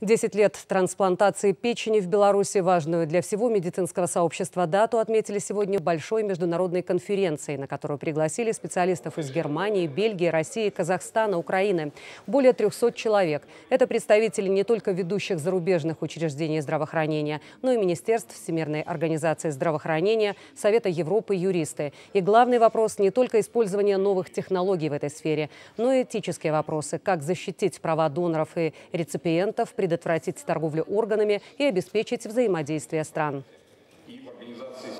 10 лет трансплантации печени в Беларуси, важную для всего медицинского сообщества дату, отметили сегодня большой международной конференции, на которую пригласили специалистов из Германии, Бельгии, России, Казахстана, Украины. Более 300 человек. Это представители не только ведущих зарубежных учреждений здравоохранения, но и министерств Всемирной Организации Здравоохранения, Совета Европы, юристы. И главный вопрос не только использование новых технологий в этой сфере, но и этические вопросы, как защитить права доноров и реципиентов, предотвратить торговлю органами и обеспечить взаимодействие стран.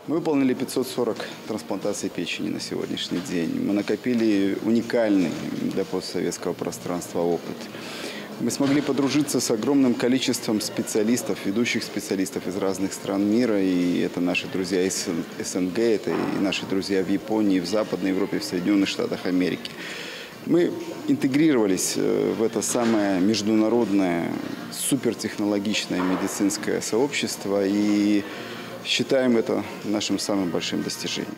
Мы выполнили 540 трансплантаций печени на сегодняшний день. Мы накопили уникальный для постсоветского пространства опыт. Мы смогли подружиться с огромным количеством специалистов, ведущих специалистов из разных стран мира. И это наши друзья из СНГ, это и наши друзья в Японии, в Западной Европе, в Соединенных Штатах Америки. Мы интегрировались в это самое международное, супертехнологичное медицинское сообщество и считаем это нашим самым большим достижением.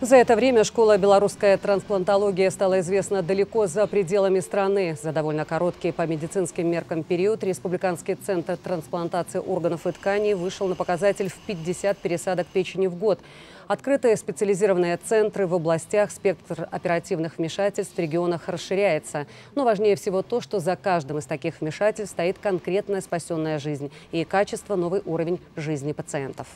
За это время школа «Белорусская трансплантология» стала известна далеко за пределами страны. За довольно короткий по медицинским меркам период Республиканский центр трансплантации органов и тканей вышел на показатель в 50 пересадок печени в год. Открытые специализированные центры в областях, спектр оперативных вмешательств в регионах расширяется. Но важнее всего то, что за каждым из таких вмешательств стоит конкретная спасенная жизнь и качество, новый уровень жизни пациентов.